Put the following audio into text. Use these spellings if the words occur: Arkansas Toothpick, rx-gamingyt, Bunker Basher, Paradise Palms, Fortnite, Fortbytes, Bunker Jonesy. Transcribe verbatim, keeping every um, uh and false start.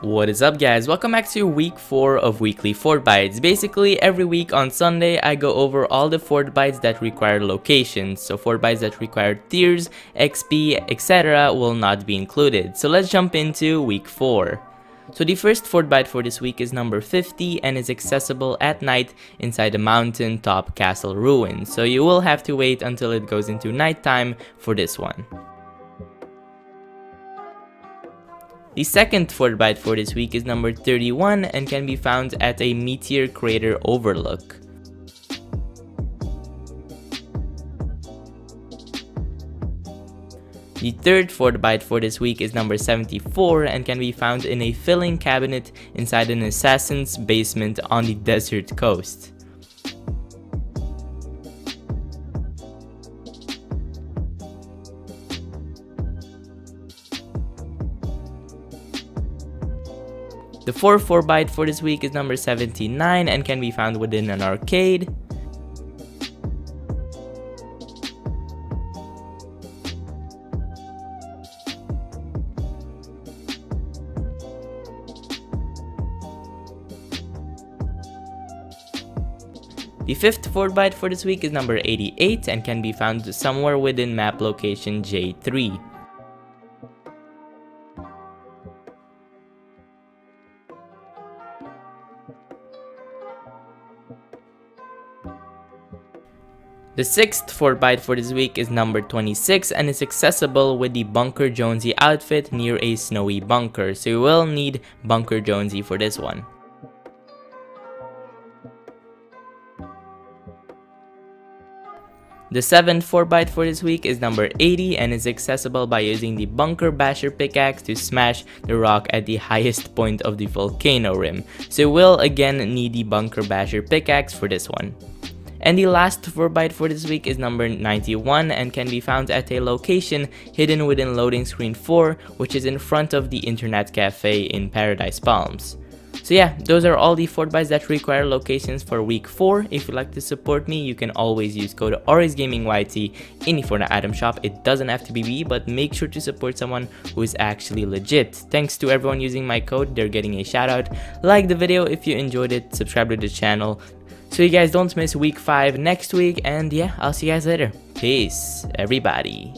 What is up, guys? Welcome back to week four of weekly Fortbytes. Basically, every week on Sunday, I go over all the Fortbytes that require locations. So Fortbytes that require tiers, X P, et cetera will not be included. So let's jump into week four. So the first Fortbyte for this week is number fifty and is accessible at night inside a mountaintop castle ruin. So you will have to wait until it goes into nighttime for this one. The second Fortbyte for this week is number thirty-one and can be found at a meteor crater overlook. The third Fortbyte for this week is number seventy-four and can be found in a filling cabinet inside an assassin's basement on the desert coast. The fourth Fortbyte for this week is number seventy-nine and can be found within an arcade. The fifth Fortbyte for this week is number eighty-eight and can be found somewhere within map location J three. The sixth Fortbyte for this week is number twenty-six and is accessible with the Bunker Jonesy outfit near a snowy bunker, so you will need Bunker Jonesy for this one. The seventh Fortbyte for this week is number eighty and is accessible by using the Bunker Basher pickaxe to smash the rock at the highest point of the volcano rim, so you will again need the Bunker Basher pickaxe for this one. And the last Fortbyte for this week is number ninety-one and can be found at a location hidden within loading screen four, which is in front of the internet cafe in Paradise Palms. So yeah, those are all the Fortbytes that require locations for week four. If you'd like to support me, you can always use code R X Gaming Y T in the Fortnite item shop. It doesn't have to be me, but make sure to support someone who is actually legit. Thanks to everyone using my code, they're getting a shoutout. Like the video if you enjoyed it, subscribe to the channel, so you guys don't miss week five next week, and yeah, I'll see you guys later. Peace, everybody.